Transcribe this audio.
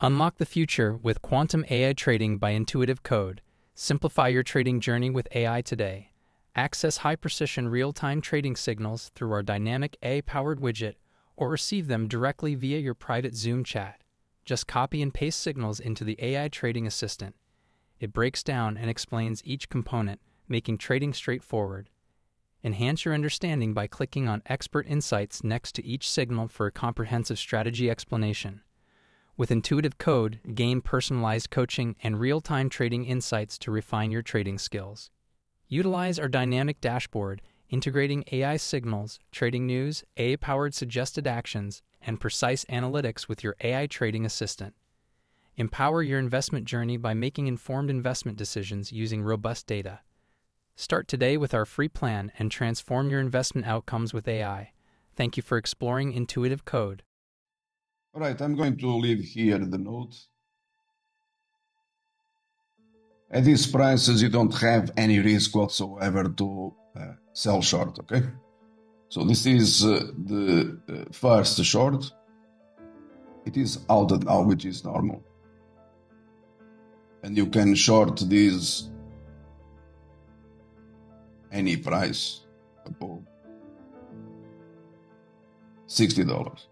Unlock the future with quantum AI trading by Intuitive Code. Simplify your trading journey with AI today. Access high-precision real-time trading signals through our dynamic AI-powered widget or receive them directly via your private Zoom chat. Just copy and paste signals into the AI trading assistant. It breaks down and explains each component, making trading straightforward. Enhance your understanding by clicking on Expert Insights next to each signal for a comprehensive strategy explanation. With Intuitive Code, gain personalized coaching and real-time trading insights to refine your trading skills. Utilize our dynamic dashboard, integrating AI signals, trading news, AI-powered suggested actions, and precise analytics with your AI trading assistant. Empower your investment journey by making informed investment decisions using robust data. Start today with our free plan and transform your investment outcomes with AI. Thank you for exploring Intuitive Code. All right, I'm going to leave here the note. At these prices, you don't have any risk whatsoever to sell short, okay? So this is the first short. It is out now, which is normal. And you can short this any price above $60.